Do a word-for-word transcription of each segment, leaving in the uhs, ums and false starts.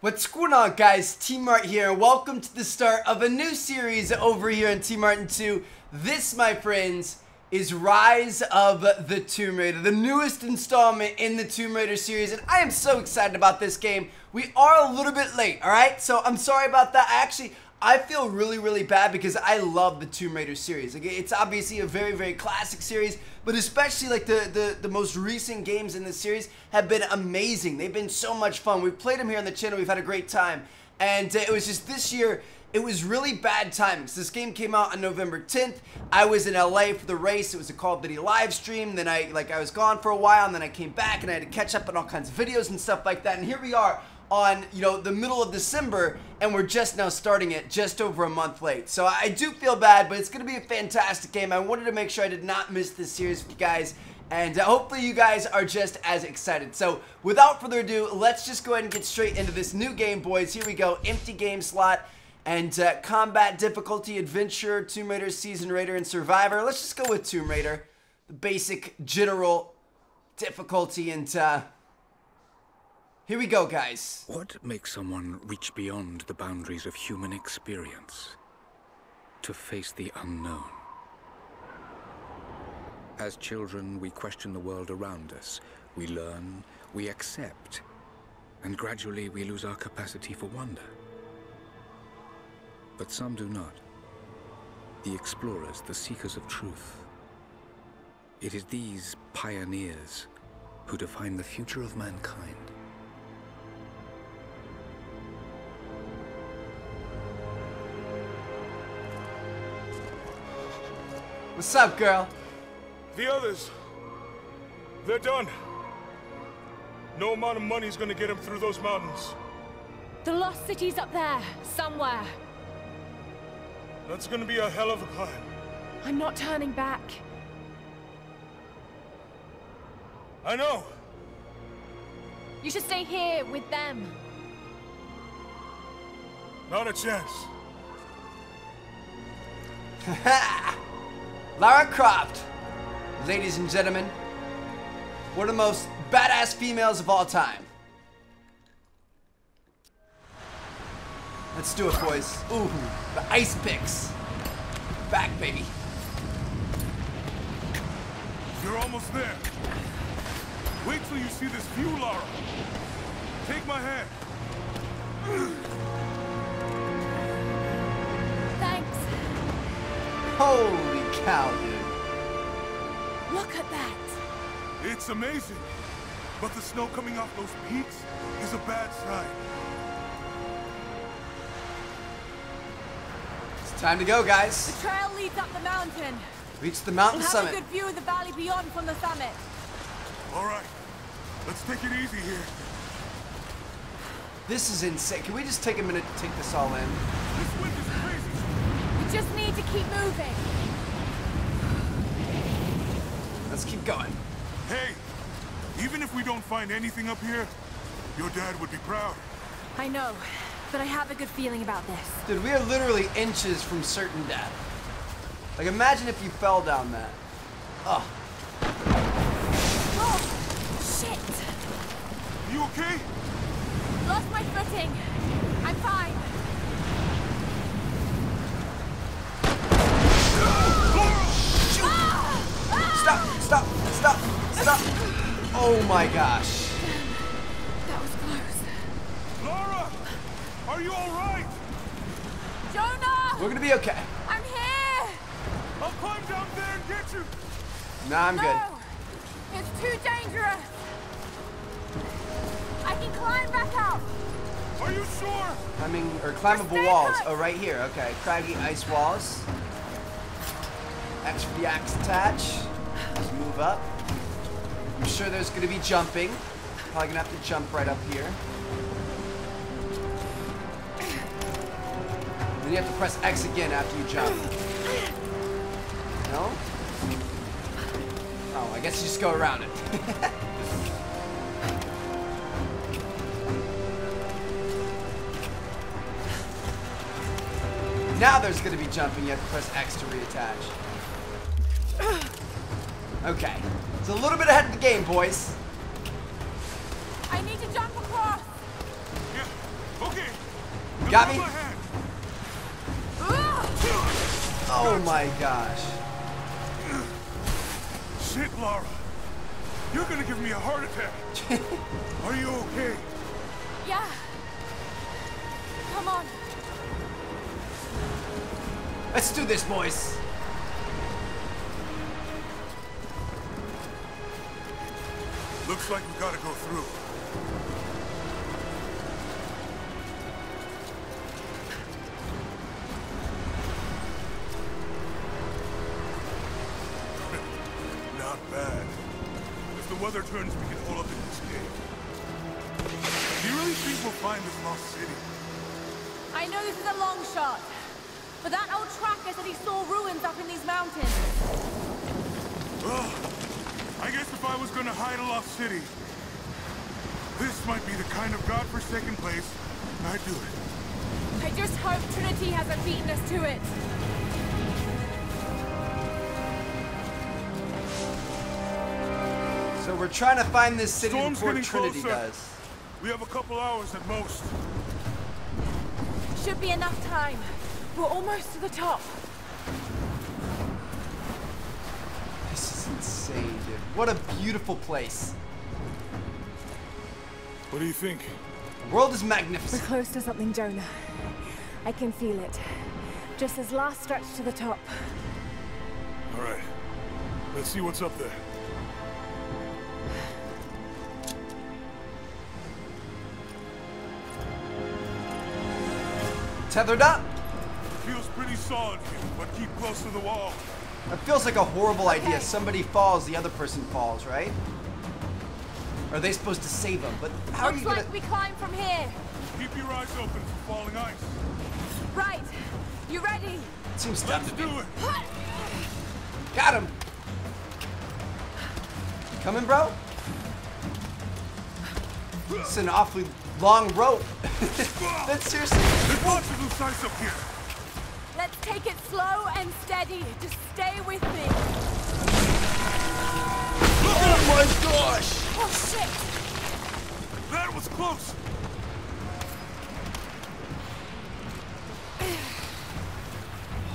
What's going on, guys? T-Mart here. Welcome to the start of a new series over here in T Martin two. This, my friends, is Rise of the Tomb Raider, the newest installment in the Tomb Raider series, and I am so excited about this game. We are a little bit late, alright? So I'm sorry about that. I actually, I feel really, really bad because I love the Tomb Raider series. Like, it's obviously a very, very classic series, but especially like the, the, the most recent games in this series have been amazing. They've been so much fun. We've played them here on the channel. We've had a great time. And uh, it was just this year, it was really bad timing. So this game came out on November tenth. I was in L A for the race. It was a Call of Duty live stream. Then I, like, I was gone for a while, and then I came back, and I had to catch up on all kinds of videos and stuff like that. And here we are on, you know, the middle of December, and we're just now starting it just over a month late. So I do feel bad, but it's going to be a fantastic game. I wanted to make sure I did not miss this series for you guys, and uh, hopefully you guys are just as excited. So without further ado, let's just go ahead and get straight into this new game, boys. Here we go. Empty game slot and uh, combat difficulty, adventure, Tomb Raider, Season Raider, and Survivor. Let's just go with Tomb Raider, the basic general difficulty, and uh, here we go, guys. What makes someone reach beyond the boundaries of human experience to face the unknown? As children, we question the world around us. We learn, we accept, and gradually we lose our capacity for wonder. But some do not. The explorers, the seekers of truth. It is these pioneers who define the future of mankind. What's up, girl? The others, they're done. No amount of money's gonna get them through those mountains. The lost city's up there, somewhere. That's gonna be a hell of a climb. I'm not turning back. I know. You should stay here with them. Not a chance. Ha! Lara Croft, ladies and gentlemen, one of the most badass females of all time. Let's do it, boys. Ooh, the ice picks. Back, baby. You're almost there. Wait till you see this view, Lara. Take my hand. Thanks. Holy. Cow, dude. Look at that. It's amazing. But the snow coming off those peaks is a bad sign. It's time to go, guys. The trail leads up the mountain. Reach the mountain we'll summit. Have a good view of the valley beyond from the summit. All right. Let's take it easy here. This is insane. Can we just take a minute to take this all in? This wind is crazy. We just need to keep moving. Let's keep going. Hey, even if we don't find anything up here, your dad would be proud. I know, but I have a good feeling about this. Dude, we are literally inches from certain death. Like, imagine if you fell down that. Oh. Oh, shit. You okay? Lost my footing. I'm fine. Stop! Stop! Stop! Oh my gosh! That was close. Lara, are you all right? Jonah, we're gonna be okay. I'm here. I'll climb down there and get you. Nah, I'm no, good. It's too dangerous. I can climb back up. Are you sure? Climbing or climbable walls? Up. Oh, right here. Okay, craggy ice walls. X for the axe attach. Let's move up. I'm sure there's going to be jumping. Probably going to have to jump right up here. Then you have to press X again after you jump. No? Oh, I guess you just go around it. Now there's going to be jumping. You have to press X to reattach. Okay, it's a little bit ahead of the game, boys. I need to jump across. Yeah, Got me? Oh my gosh. Shit, Lara. You're gonna give me a heart attack. Are you okay? Yeah. Come on. Let's do this, boys. Looks like we gotta go through. Not bad. If the weather turns, we can hole up in this cave. Do you really think we'll find this lost city? I know this is a long shot, but that old tracker said he saw ruins up in these mountains. Ugh. I guess if I was gonna hide a lost city, this might be the kind of godforsaken place I'd do it. I just hope Trinity hasn't beaten us to it. So we're trying to find this city before Trinity does. We have a couple hours at most. Should be enough time. We're almost to the top. This is insane, dude. What a beautiful place. What do you think? The world is magnificent. We're close to something, Jonah. I can feel it. Just this last stretch to the top. All right. Let's see what's up there. Tethered up. Feels pretty solid here, but keep close to the wall. That feels like a horrible okay. idea. Somebody falls, the other person falls, right? Are they supposed to save them? But how Looks are you like gonna... we climb from here. Keep your eyes open for falling ice. Right. You ready? Seems tough to do it. Got him. Coming, bro? It's an awfully long rope. That's seriously. There's lots of loose ice up here. Let's take it slow and steady. Just stay with me. Oh my gosh! Oh shit! That was close!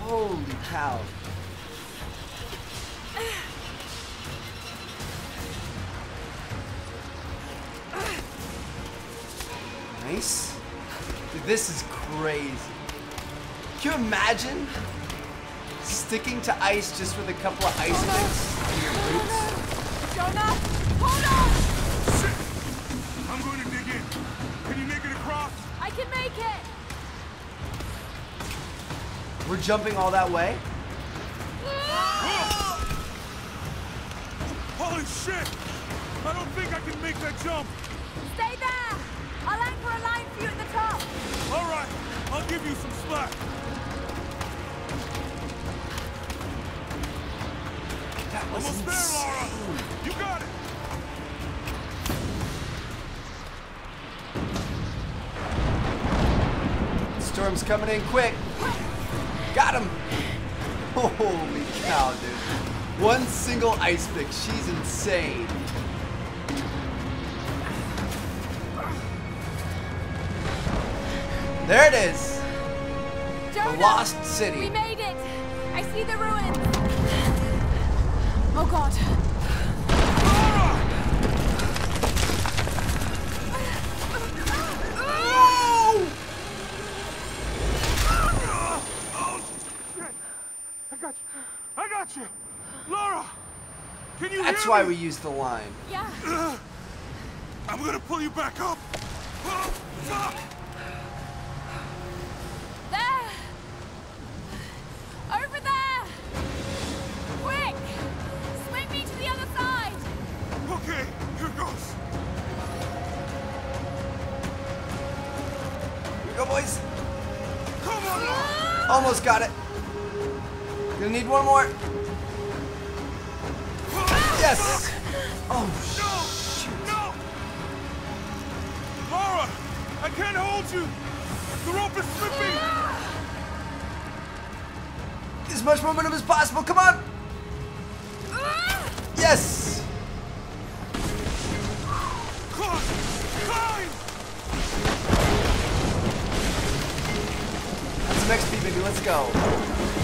Holy cow. Nice. Dude, this is crazy. Can you imagine sticking to ice just with a couple of ice picks in your boots? Jonah, hold on! Shit! I'm going to dig in. Can you make it across? I can make it! We're jumping all that way? Holy shit! I don't think I can make that jump! Stay there! I'll anchor a line for you at the top! Alright, I'll give you some slack! That was almost there, Lara! You got it! Storm's coming in quick! Got him! Holy cow, dude. One single ice pick. She's insane. There it is. Jonah, the lost city. We made it. I see the ruins. Oh God. Oh! Oh, shit. I got you. I got you. Lara, can you That's hear why me? we used the line. Yeah. I'm gonna pull you back up. Oh, fuck. Almost got it. Gonna need one more. Yes. Oh shoot. No. Lara, I can't hold you. The rope is slipping. As much momentum as possible. Come on. Yes. Climb. Climb. some X P, baby. Let's go.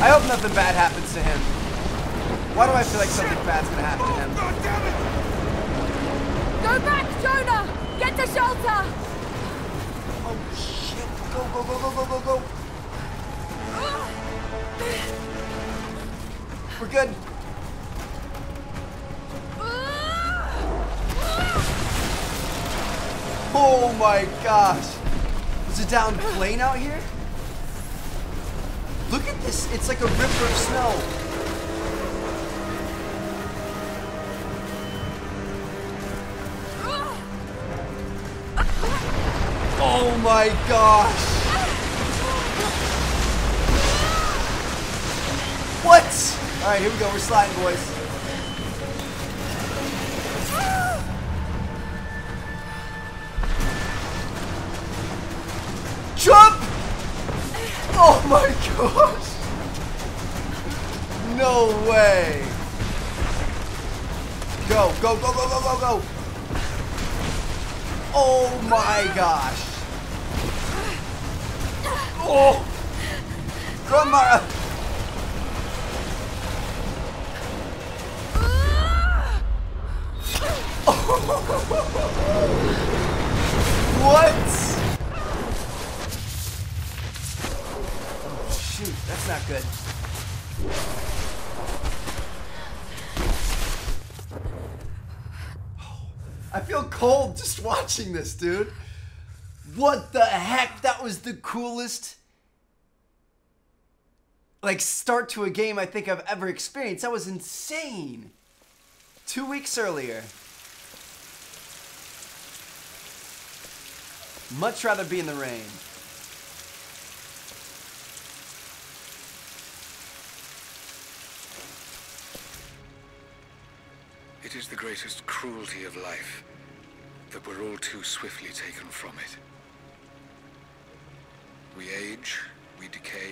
I hope nothing bad happens to him. Why do I feel like something bad's gonna happen to him? God damn it! Go back, Jonah! Get to shelter! Oh shit! Go, go, go, go, go, go, go! We're good. Oh my gosh! Is it down plane out here? Look at this! It's like a river of snow. Oh my gosh! What? All right, here we go. We're sliding, boys. Jump! Oh my gosh! No way! Go, go, go, go, go, go, go! Oh my gosh! Oh! Run, Mara! What? Shoot, that's not good. Oh, I feel cold just watching this, dude. What the heck? That was the coolest, like, start to a game I think I've ever experienced. That was insane. Two weeks earlier. Much rather be in the rain. It is the greatest cruelty of life that we're all too swiftly taken from it. We age, we decay,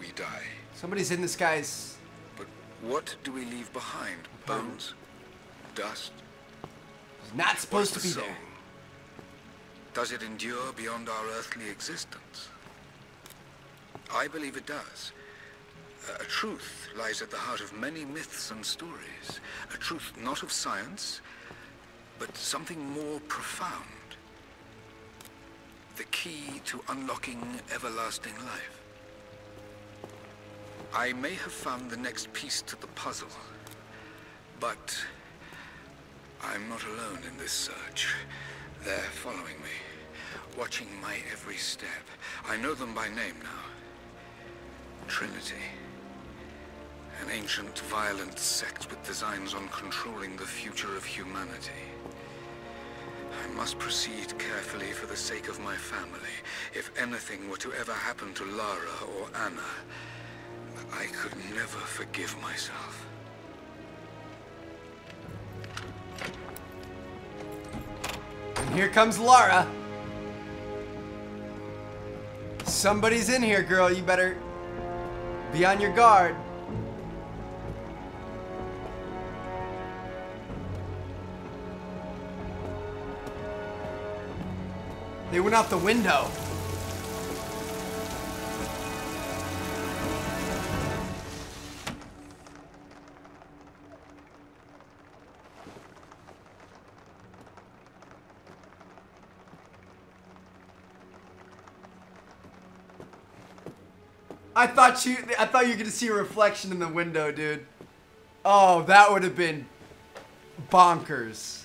we die. Somebody's in this guy's... But what do we leave behind? Bones? Dust? It's not supposed to be there. Does it endure beyond our earthly existence? I believe it does. A truth lies at the heart of many myths and stories. A truth not of science, but something more profound. The key to unlocking everlasting life. I may have found the next piece to the puzzle, but I'm not alone in this search. They're following me, watching my every step. I know them by name now. Trinity. An ancient, violent sect with designs on controlling the future of humanity. I must proceed carefully for the sake of my family. If anything were to ever happen to Lara or Anna, I could never forgive myself. And here comes Lara. Somebody's in here, girl. You better be on your guard. They went out the window. I thought you I thought you were gonna see a reflection in the window, dude. Oh, that would have been bonkers.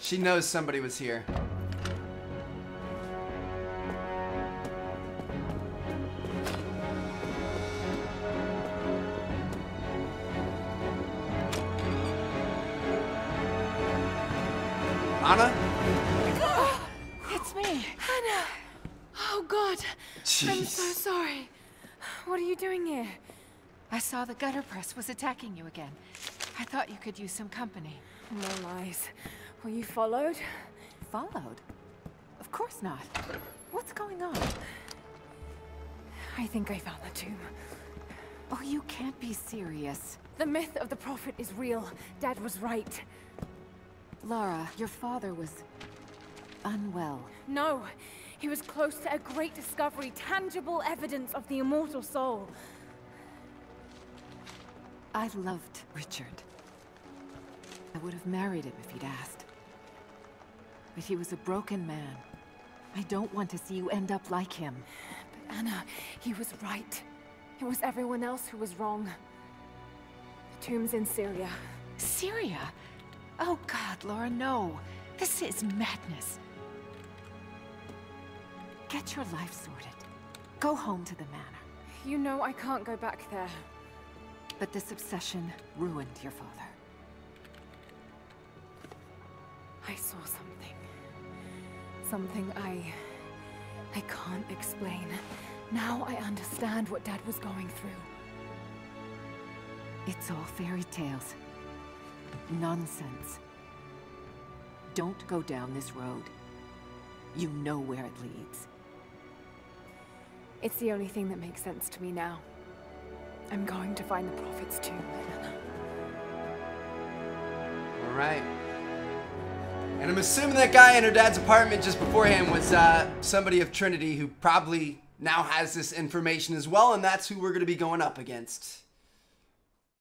She knows somebody was here. Anna? Oh, it's me. Anna! Oh God! Jeez. I'm so sorry. What are you doing here? I saw the gutter press was attacking you again. I thought you could use some company. No lies. Were you followed? Followed? Of course not. What's going on? I think I found the tomb. Oh, you can't be serious. The myth of the prophet is real. Dad was right. Lara, your father was unwell. No, He was close to a great discovery, tangible evidence of the immortal soul. I loved Richard. I would have married him if he'd asked. But he was a broken man. I don't want to see you end up like him. But Anna, he was right. It was everyone else who was wrong. The tomb's in Syria. Syria? Oh God, Lara, no. This is madness. Get your life sorted. Go home to the manor. You know I can't go back there. But this obsession ruined your father. I saw something. Something I... I can't explain. Now I understand what Dad was going through. It's all fairy tales. Nonsense. Don't go down this road. You know where it leads. It's the only thing that makes sense to me now. I'm going to find the Prophet's tomb, Anna. All right. And I'm assuming that guy in her dad's apartment just beforehand was uh, somebody of Trinity who probably now has this information as well, and that's who we're going to be going up against.